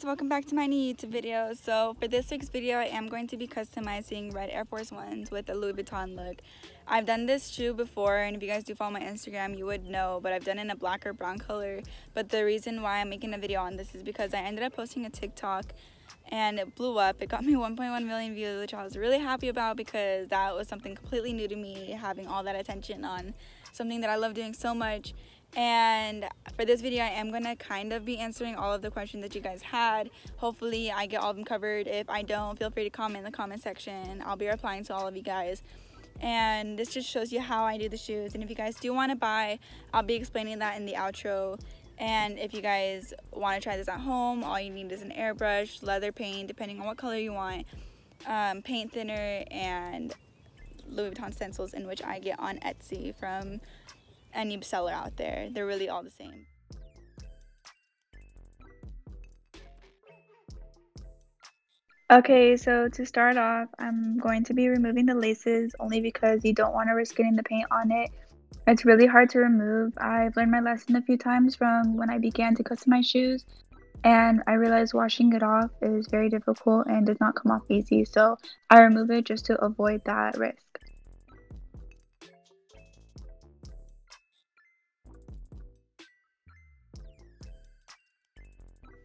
guys, welcome back to my new YouTube video. So for this week's video, I am going to be customizing red Air Force Ones with a Louis Vuitton look. I've done this shoe before, and if you guys do follow my Instagram, you would know, but I've done it in a black or brown color. But the reason why I'm making a video on this is because I ended up posting a TikTok and it blew up. It got me 1.1 million views, which I was really happy about because that was something completely new to me, having all that attention on something that I love doing so much. And for this video, I am going to kind of be answering all of the questions that you guys had. Hopefully I get all of them covered. If I don't, feel free to comment in the comment section. I'll be replying to all of you guys. And this just shows you how I do the shoes. And if you guys do want to buy, I'll be explaining that in the outro. And if you guys want to try this at home, all you need is an airbrush, leather paint, depending on what color you want, paint thinner, and Louis Vuitton stencils, in which I get on Etsy from any seller out there. They're really all the same. Okay, so to start off, I'm going to be removing the laces only because you don't want to risk getting the paint on it. It's really hard to remove. I've learned my lesson a few times from when I began to customize shoes, and I realized washing it off is very difficult and does not come off easy, so I remove it just to avoid that risk.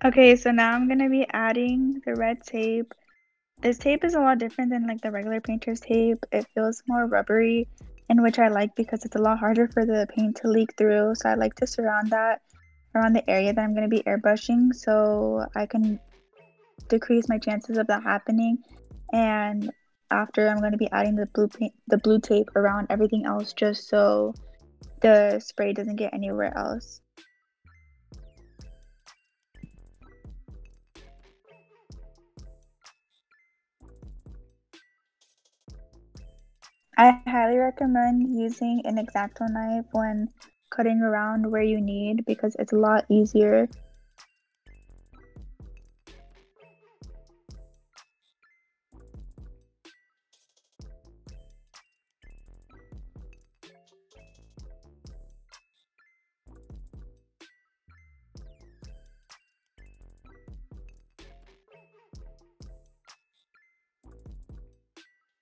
Okay, so now I'm going to be adding the red tape. This tape is a lot different than like the regular painter's tape. It feels more rubbery, and which I like because it's a lot harder for the paint to leak through. So I like to surround that around the area that I'm going to be airbrushing so I can decrease my chances of that happening. And after, I'm going to be adding the blue tape around everything else just so the spray doesn't get anywhere else. I highly recommend using an X-Acto knife when cutting around where you need because it's a lot easier.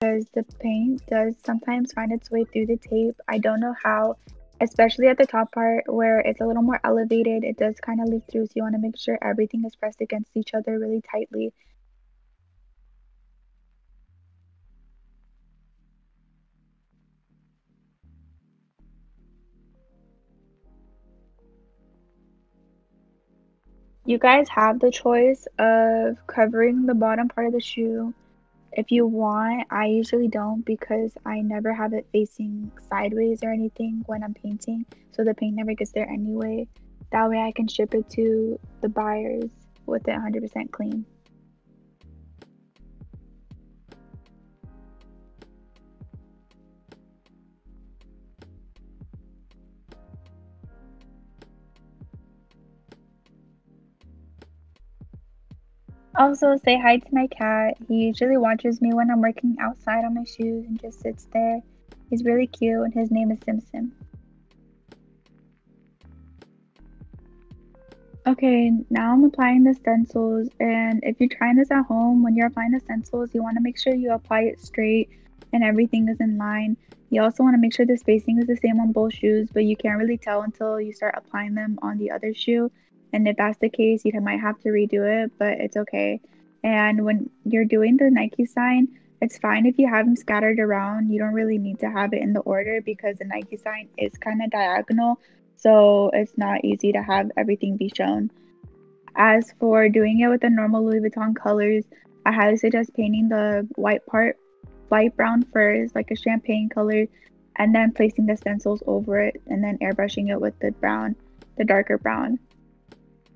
Because the paint does sometimes find its way through the tape. I don't know how, especially at the top part where it's a little more elevated. It does kind of leak through, so you want to make sure everything is pressed against each other really tightly. You guys have the choice of covering the bottom part of the shoe if you want. I usually don't because I never have it facing sideways or anything when I'm painting, so the paint never gets there anyway. That way I can ship it to the buyers with it 100% clean. Also, say hi to my cat. He usually watches me when I'm working outside on my shoes and just sits there. He's really cute, and his name is Simpson. Okay, now I'm applying the stencils, and if you're trying this at home, when you're applying the stencils, you want to make sure you apply it straight and everything is in line. You also want to make sure the spacing is the same on both shoes, but you can't really tell until you start applying them on the other shoe. And if that's the case, you might have to redo it, but it's okay. And when you're doing the Nike sign, it's fine if you have them scattered around. You don't really need to have it in the order because the Nike sign is kind of diagonal, so it's not easy to have everything be shown. As for doing it with the normal Louis Vuitton colors, I highly suggest painting the white part light brown first, like a champagne color, and then placing the stencils over it and then airbrushing it with the brown, the darker brown.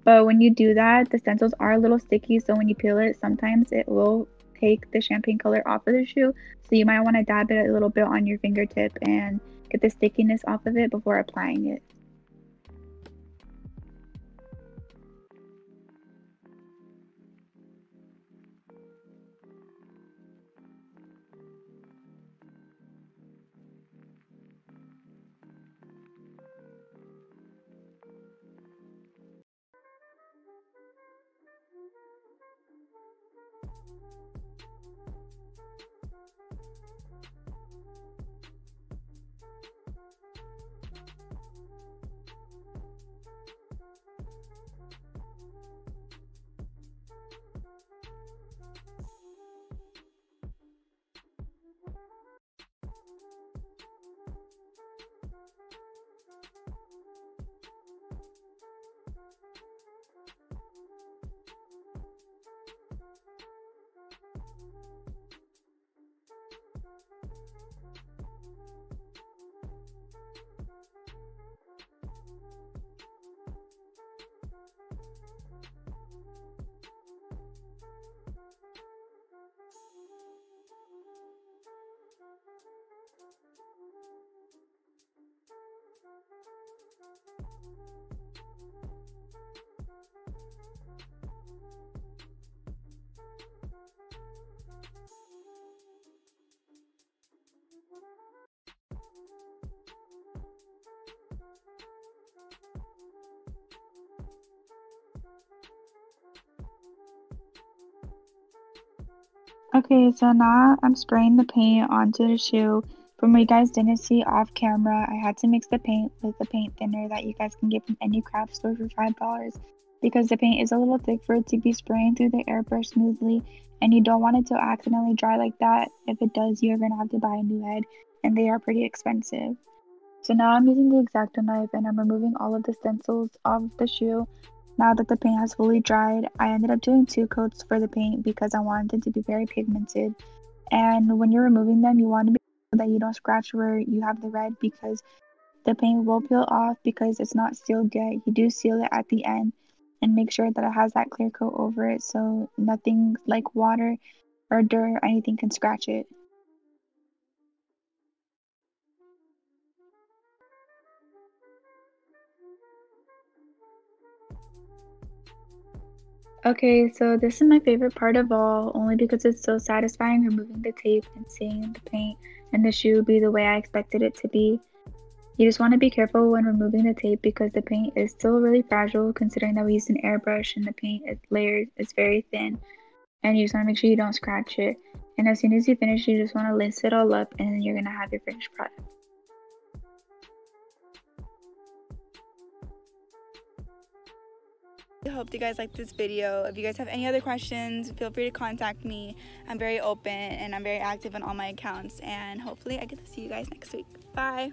But when you do that, the stencils are a little sticky, so when you peel it, sometimes it will take the champagne color off of the shoe. So you might want to dab it a little bit on your fingertip and get the stickiness off of it before applying it. Okay, so now I'm spraying the paint onto the shoe. From what you guys didn't see off camera, I had to mix the paint with the paint thinner that you guys can get from any craft store for $5 because the paint is a little thick for it to be spraying through the airbrush smoothly, and you don't want it to accidentally dry like that. If it does, you're going to have to buy a new head, and they are pretty expensive. So now I'm using the X-Acto knife and I'm removing all of the stencils off the shoe. Now that the paint has fully dried, I ended up doing 2 coats for the paint because I wanted it to be very pigmented. And when you're removing them, you want to be sure that you don't scratch where you have the red because the paint will peel off because it's not sealed yet. You do seal it at the end and make sure that it has that clear coat over it so nothing like water or dirt or anything can scratch it. Okay, so this is my favorite part of all, only because it's so satisfying removing the tape and seeing the paint and the shoe be the way I expected it to be. You just want to be careful when removing the tape because the paint is still really fragile considering that we used an airbrush and the paint is layered, it's very thin, and you just want to make sure you don't scratch it. And as soon as you finish, you just want to lace it all up and then you're going to have your finished product. I hope you guys liked this video. If you guys have any other questions, feel free to contact me. I'm very open and I'm very active on all my accounts, and hopefully I get to see you guys next week. Bye!